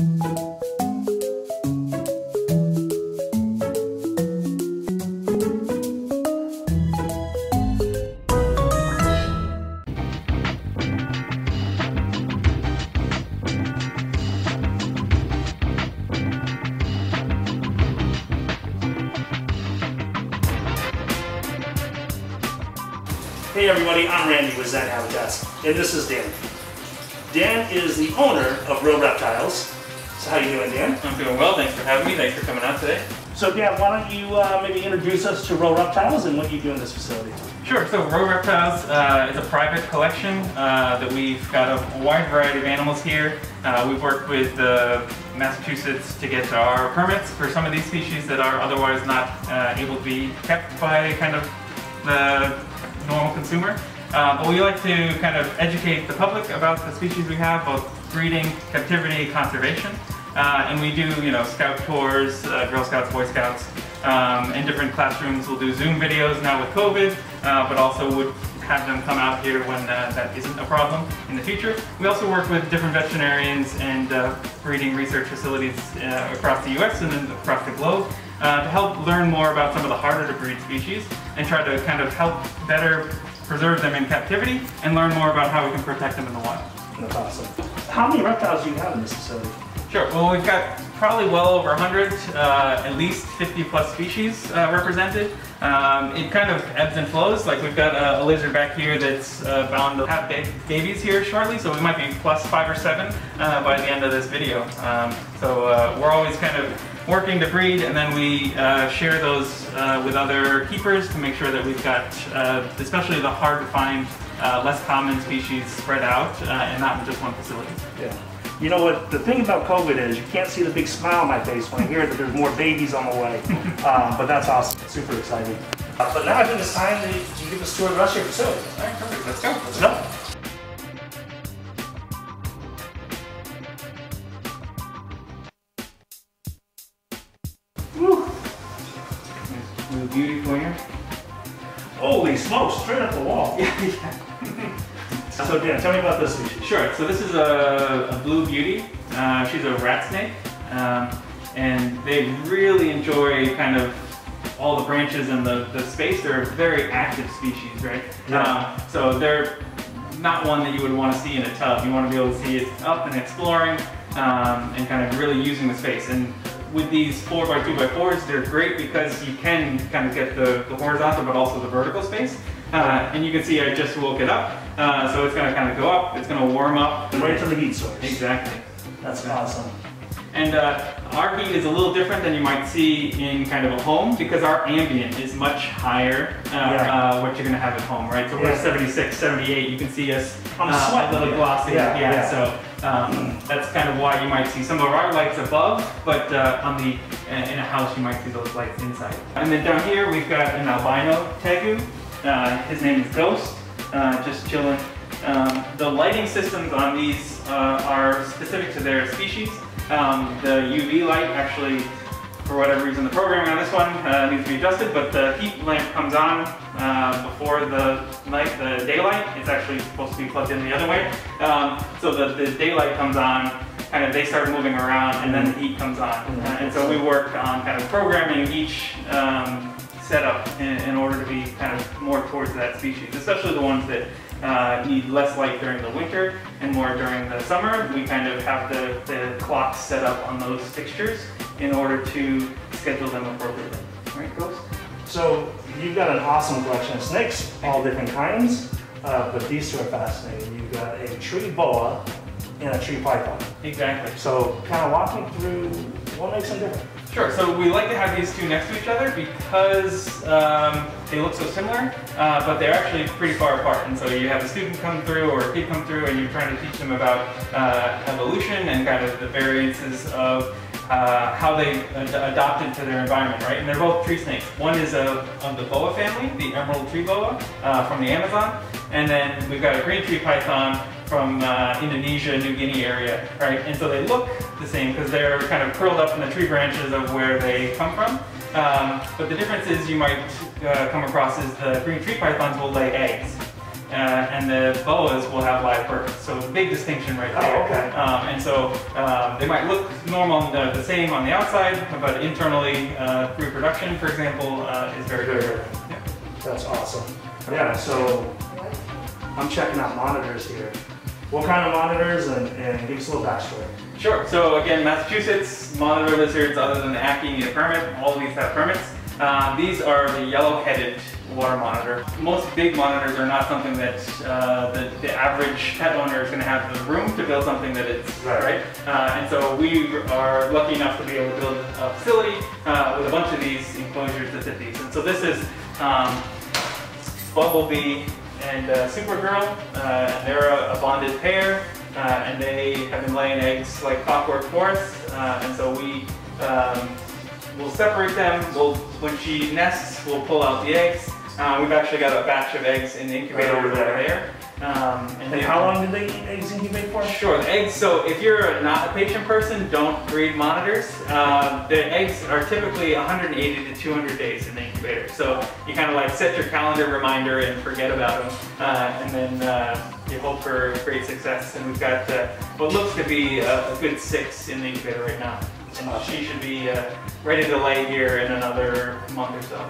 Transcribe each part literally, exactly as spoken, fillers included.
Hey everybody, I'm Randy with Zen Habitats, and this is Dan. Dan is the owner of Rowe Reptiles. So how you doing, Dan? I'm doing well, thanks for having me, thanks for coming out today. So Dan, why don't you uh, maybe introduce us to Rowe Reptiles and what you do in this facility? Sure, so Rowe Reptiles uh, is a private collection uh, that we've got a wide variety of animals here. Uh, we've worked with uh, Massachusetts to get our permits for some of these species that are otherwise not uh, able to be kept by kind of the normal consumer, uh, but we like to kind of educate the public about the species we have, both breeding, captivity, conservation, uh, and we do, you know, scout tours, uh, Girl Scouts, Boy Scouts, um, in different classrooms. We'll do Zoom videos now with COVID, uh, but also would have them come out here when uh, that isn't a problem in the future. We also work with different veterinarians and uh, breeding research facilities uh, across the U S and then across the globe. Uh, to help learn more about some of the harder to breed species and try to kind of help better preserve them in captivity and learn more about how we can protect them in the wild. That's awesome. How many reptiles do you have in this facility? Sure, well we've got probably well over one hundred, uh, at least fifty plus species uh, represented. Um, it kind of ebbs and flows, like we've got a, a lizard back here that's uh, bound to have babies here shortly, so we might be plus five or seven uh, by the end of this video. Um, so uh, we're always kind of working to breed, and then we uh, share those uh, with other keepers to make sure that we've got, uh, especially the hard to find, uh, less common species spread out uh, and not in just one facility. Yeah. You know what, the thing about COVID is you can't see the big smile on my face when I hear that there's more babies on the way, um, but that's awesome. Super exciting. Uh, but now I think it's time to give us a tour of the rest of your facility. All right, perfect. Let's go. Let's go. Blue Beauty corner. Holy smoke, straight up the wall. Yeah, yeah. So Dan, tell me about this species. Sure, so this is a, a Blue Beauty. Uh, she's a rat snake. Um, and they really enjoy kind of all the branches and the, the space. They're a very active species, right? Yeah. Uh, so they're not one that you would want to see in a tub. You want to be able to see it up and exploring um, and kind of really using the space. And with these four by two by fours, they're great because you can kind of get the, the horizontal but also the vertical space. Uh, and you can see I just woke it up, uh, so it's going to kind of go up, it's going to warm up. Right to the heat source. Exactly. That's awesome. And uh, our heat is a little different than you might see in kind of a home because our ambient is much higher uh, yeah. uh, what you're going to have at home, right? So yeah. We're at seventy-six, seventy-eight, you can see us I'm uh, sweating. A little glossy. Yeah, yeah, yeah. So, Um, that's kind of why you might see some of our lights above, but uh, on the in a house you might see those lights inside. And then down here we've got an albino tegu. Uh, his name is Ghost. Uh, just chilling. Um, the lighting systems on these uh, are specific to their species. Um, the U V light actually, for whatever reason, the programming on this one uh, needs to be adjusted, but the heat lamp comes on uh, before the night, the daylight. It's actually supposed to be plugged in the other way. Um, so the, the daylight comes on, kind of they start moving around, and then the heat comes on. Mm-hmm. uh, and so we work on kind of programming each um, setup in, in order to be kind of more towards that species, especially the ones that uh, need less light during the winter and more during the summer. We kind of have the, the clock set up on those fixtures in order to schedule them appropriately. Right, Ghost? So you've got an awesome collection of snakes, all different kinds, uh, but these two are fascinating. You've got a tree boa and a tree python. Exactly. So kind of walk me through what makes them different. Sure, so we like to have these two next to each other because um, they look so similar, uh, but they're actually pretty far apart. And so you have a student come through or a kid come through and you're trying to teach them about uh, evolution and kind of the variances of Uh, how they ad adopted to their environment, right? And they're both tree snakes. One is a, of the boa family, the emerald tree boa uh, from the Amazon, and then we've got a green tree python from uh, Indonesia, New Guinea area, right? And so they look the same because they're kind of curled up in the tree branches of where they come from. Um, but the difference is you might uh, come across is the green tree pythons will lay eggs. uh, and the boas will have live birds. So a big distinction right there. Oh, okay. Um, and so um, they might look normal, uh, the same on the outside, but internally uh, reproduction, for example, uh, is very sure. different. Yeah. That's awesome. Yeah, so I'm checking out monitors here. What kind of monitors, and, and give us a little backstory. Sure. So again, Massachusetts, monitor lizards other than the Ackee need a permit. All of these have permits. Uh, these are the yellow headed water monitor. Most big monitors are not something that uh, the, the average pet owner is going to have the room to build something that it's, right? right? Uh, and so we are lucky enough to be able to build a facility uh, with a bunch of these enclosures that fit these. And so this is um, Bubble Bee and uh, Supergirl. Uh, they're a, a bonded pair, uh, and they have been laying eggs like clockwork for us. Uh, and so we um, will separate them. We'll, when she nests, we'll pull out the eggs. Uh, we've actually got a batch of eggs in the incubator over there. Um, and and how long do they eat eggs incubate for? Sure, the eggs, so if you're not a patient person, don't breed monitors. Uh, the eggs are typically one hundred eighty to two hundred days in the incubator. So you kind of like set your calendar reminder and forget about them. Uh, and then uh, you hope for great success. And we've got uh, what looks to be a, a good six in the incubator right now. And she should be uh, ready to lay here in another month or so.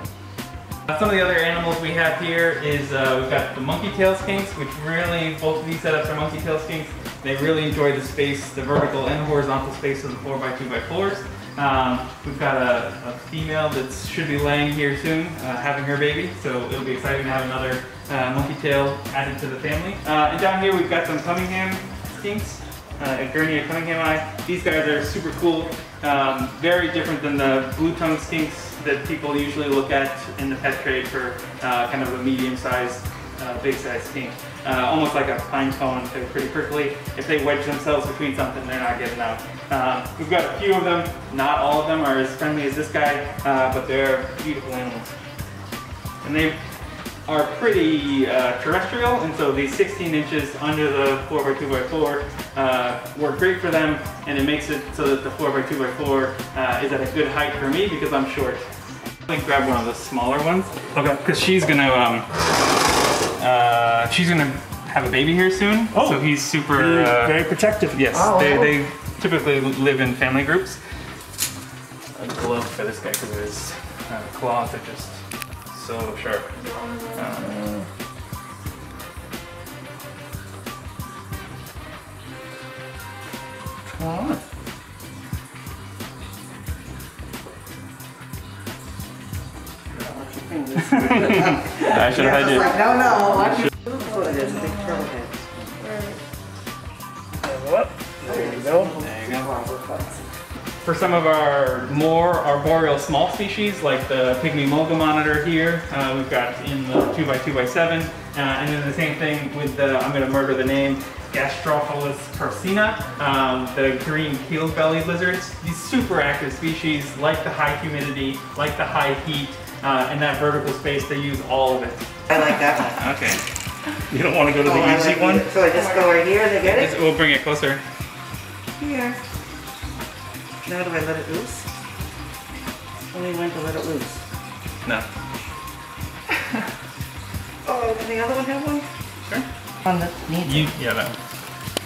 Some of the other animals we have here is uh, we've got the monkey tail skinks, which really, both of these setups are monkey tail skinks. They really enjoy the space, the vertical and horizontal space of the four by two by fours. Um, we've got a, a female that should be laying here soon, uh, having her baby, so it'll be exciting to have another uh, monkey tail added to the family. Uh, and down here we've got some Cunningham skinks, uh, Egernia Cunninghami. These guys are super cool, um, very different than the blue tongue skinks that people usually look at in the pet trade for uh, kind of a medium-sized, uh, big-sized skink. Uh, almost like a pine cone, they're pretty prickly. If they wedge themselves between something, they're not getting out. Uh, we've got a few of them. Not all of them are as friendly as this guy, uh, but they're beautiful animals. And they are pretty uh, terrestrial, and so these sixteen inches under the four by two by four uh, work great for them, and it makes it so that the four by two by four uh, is at a good height for me because I'm short. I think grab one of the smaller ones. Okay. Because she's gonna um, uh, she's gonna have a baby here soon. Oh. So he's super uh, very protective. Yes. Oh. They, they typically live in family groups. A glove for this guy because his uh, claws are just so sharp. Um, Come on. I should have had you. Like, no, no. I should. Oh, there's a big turtle head. What? There you go. There you go. For some of our more arboreal small species, like the pygmy mulga monitor here, uh, we've got in the two by two by seven, uh, and then the same thing with the, I'm going to murder the name, Gastrophyllus tarcina, um, the green keel-bellied lizards. These super active species like the high humidity, like the high heat, uh, and that vertical space, they use all of it. I like that one. Okay. You don't want to go to oh, the I easy like one? It. So I just go right here and they get it? It's, we'll bring it closer. Here. Now do I let it loose? Only one to let it loose. No. Oh, can the other one have one? Sure. On the knee. Yeah, that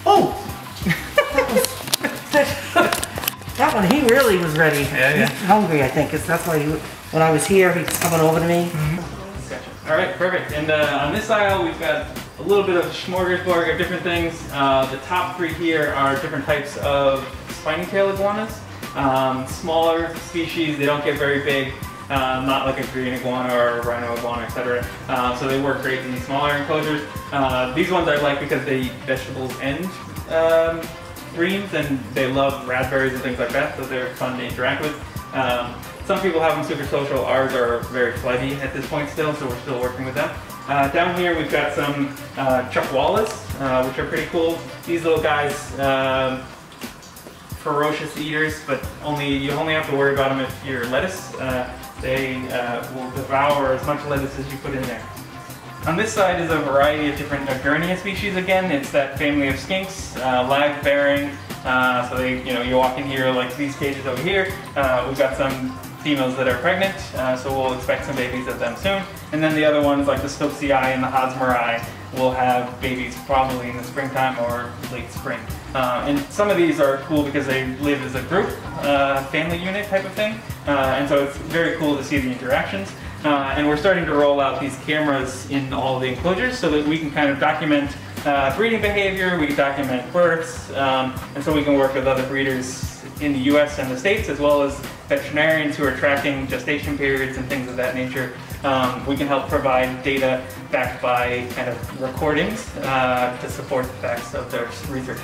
one. Oh! That, was, that one, he really was ready. Yeah, yeah. He's hungry, I think. It's, that's why he, when I was here, he was coming over to me. Mm-hmm. Gotcha. All right, perfect. And uh, on this aisle, we've got a little bit of smorgasbord of different things. Uh, the top three here are different types of spiny-tailed iguanas. Um, smaller species, they don't get very big, uh, not like a green iguana or a rhino iguana, et cetera. Uh, so they work great in smaller enclosures. Uh, these ones I like because they eat vegetables and um, greens, and they love raspberries and things like that, so they're fun to interact with. Um, some people have them super social, ours are very flighty at this point still, so we're still working with them. Uh, down here we've got some uh, chuckwallas, uh, which are pretty cool. These little guys, um, ferocious eaters, but only you only have to worry about them if you're lettuce. Uh, they uh, will devour as much lettuce as you put in there. On this side is a variety of different Egernia species again. It's that family of skinks, uh, live bearing. Uh, so they, you know, you walk in here like these cages over here. Uh, we've got some females that are pregnant, uh, so we'll expect some babies of them soon. And then the other ones like the Stokesii and the Hosmeri, will have babies probably in the springtime or late spring. Uh, and some of these are cool because they live as a group, uh, family unit type of thing. Uh, and so it's very cool to see the interactions. Uh, and we're starting to roll out these cameras in all the enclosures so that we can kind of document uh, breeding behavior, we can document births, um, and so we can work with other breeders in the U S and the States, as well as veterinarians who are tracking gestation periods and things of that nature. Um, we can help provide data backed by kind of recordings uh, to support the facts of their research.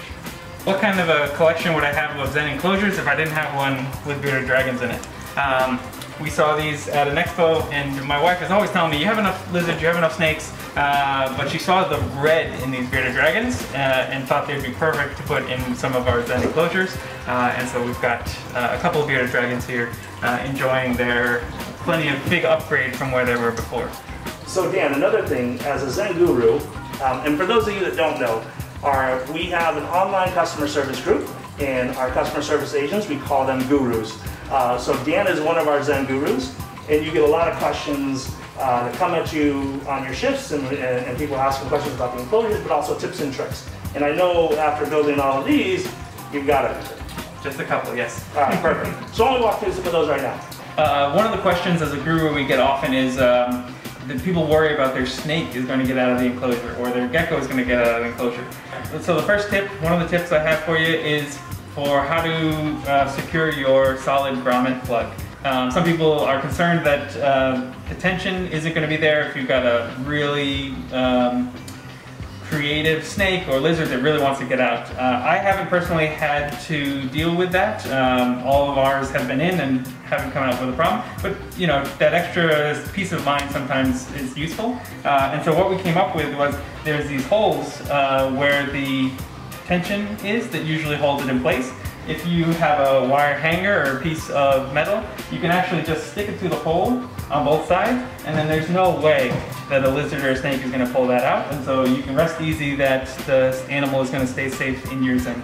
What kind of a collection would I have of Zen enclosures if I didn't have one with bearded dragons in it? Um, we saw these at an expo, and my wife is always telling me, you have enough lizards, you have enough snakes, uh, but she saw the red in these bearded dragons uh, and thought they'd be perfect to put in some of our Zen enclosures. Uh, and so we've got uh, a couple of bearded dragons here uh, enjoying their plenty of big upgrade from where they were before. So Dan, another thing, as a Zen guru, um, and for those of you that don't know, are we have an online customer service group, and our customer service agents, we call them gurus. Uh, so Dan is one of our Zen gurus, and you get a lot of questions uh, that come at you on your shifts, and, and, and people asking questions about the enclosures, but also tips and tricks. And I know after building all of these, you've got it. Just a couple, yes. All right, perfect. So I'm going to walk through some of those right now. Uh, one of the questions as a guru we get often is um, that people worry about their snake is going to get out of the enclosure or their gecko is going to get out of the enclosure. So the first tip, one of the tips I have for you is for how to uh, secure your solid grommet plug. Um, some people are concerned that uh, the tension isn't going to be there if you've got a really um, creative snake or lizard that really wants to get out. Uh, I haven't personally had to deal with that. Um, all of ours have been in and haven't come out with a problem. But you know, that extra peace of mind sometimes is useful. Uh, and so what we came up with was there's these holes uh, where the tension is that usually holds it in place. If you have a wire hanger or a piece of metal, you can actually just stick it through the hole on both sides, and then there's no way that a lizard or a snake is going to pull that out, and so you can rest easy that the animal is going to stay safe in your Zen.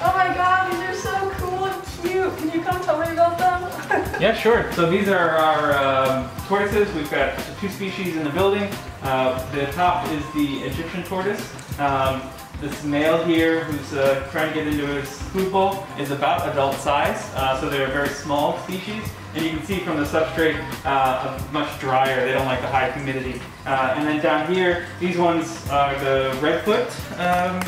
Oh my god, these are so cool and cute! Can you come tell me about them? Yeah, sure. So these are our uh, tortoises. We've got two species in the building. Uh, the top is the Egyptian tortoise. Um, This male here, who's uh, trying to get into his food bowl, is about adult size, uh, so they're a very small species. And you can see from the substrate, uh, much drier. They don't like the high humidity. Uh, and then down here, these ones are the redfoot um,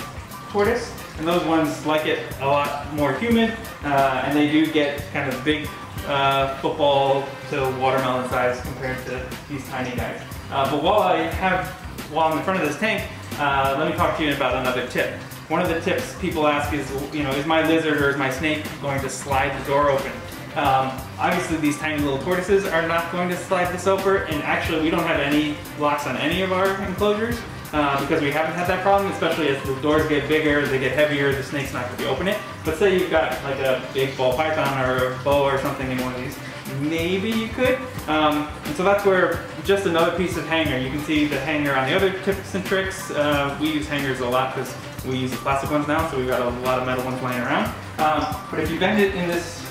tortoise, and those ones like it a lot more humid, uh, and they do get kind of big uh, football to watermelon size compared to these tiny guys. Uh, but while I have, while I'm in front of this tank, Uh, let me talk to you about another tip. One of the tips people ask is, you know, is my lizard or is my snake going to slide the door open? Um, obviously these tiny little tortoises are not going to slide this over, and actually we don't have any locks on any of our enclosures uh, because we haven't had that problem, especially as the doors get bigger, they get heavier, the snake's not going to be open it. But say you've got like a big ball python or a boa or something in one of these, maybe you could. Um, and so that's where just another piece of hanger. You can see the hanger on the other tips and tricks. Uh, we use hangers a lot because we use the plastic ones now, so we've got a lot of metal ones laying around. Um, but if you bend it in this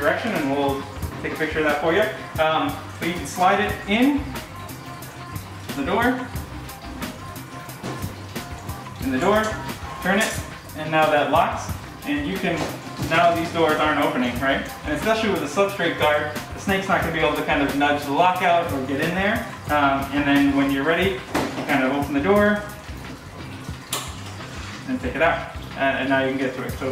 direction, and we'll take a picture of that for you, um, but you can slide it in the door, in the door, turn it, and now that locks, and you can. Now these doors aren't opening, right? And especially with the substrate guard, the snake's not going to be able to kind of nudge the lock out or get in there. Um, and then when you're ready, you kind of open the door and take it out. And, and now you can get to it. So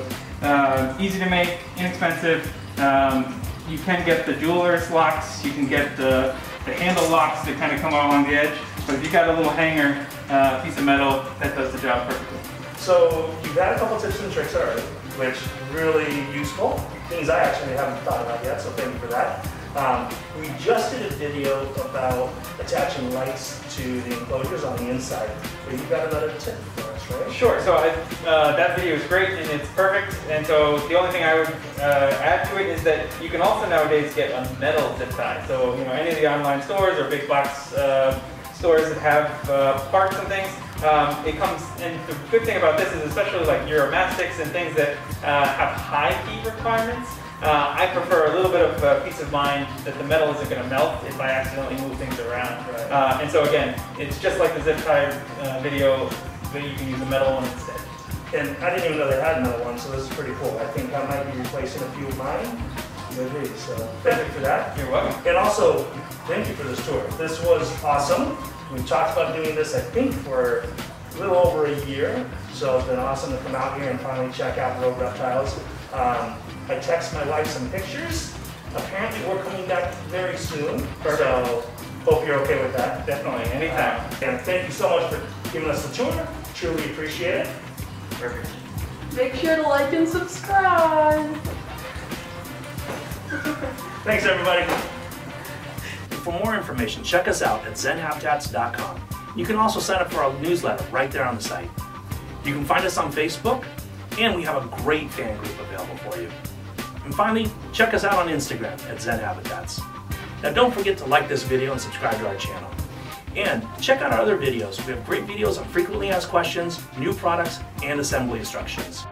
uh, easy to make, inexpensive. Um, you can get the jeweler's locks. You can get the, the handle locks that kind of come along the edge. But if you got a little hanger, uh, piece of metal, that does the job perfectly. So you've had a couple tips and tricks already, which really useful, things I actually haven't thought about yet, so thank you for that. Um, we just did a video about attaching lights to the enclosures on the inside, but you've got another tip for us, right? Sure, so I, uh, that video is great and it's perfect, and so the only thing I would uh, add to it is that you can also nowadays get a metal zip tie. So you know, any of the online stores or big box uh, stores that have uh, parts and things, Um, it comes, and the good thing about this is especially like uromastics and things that uh, have high heat requirements, uh, I prefer a little bit of uh, peace of mind that the metal isn't going to melt if I accidentally move things around. Right. Uh, and so again, it's just like the zip tie uh, video, but you can use a metal one instead. And I didn't even know they had another one, so this is pretty cool. I think I might be replacing a few of mine with these, so thank you for that. You're welcome. And also, thank you for this tour. This was awesome. We talked about doing this, I think, for a little over a year, so it's been awesome to come out here and finally check out Rowe Reptiles. Um, I texted my wife some pictures. Apparently, we're coming back very soon, so hope you're okay with that. Definitely, anytime. Uh, and thank you so much for giving us the tour. Truly appreciate it. Perfect. Make sure to like and subscribe. Thanks, everybody. For more information, check us out at zen habitats dot com. You can also sign up for our newsletter right there on the site. You can find us on Facebook, and we have a great fan group available for you. And finally, check us out on Instagram at Zen Habitats. Now don't forget to like this video and subscribe to our channel. And check out our other videos. We have great videos on frequently asked questions, new products, and assembly instructions.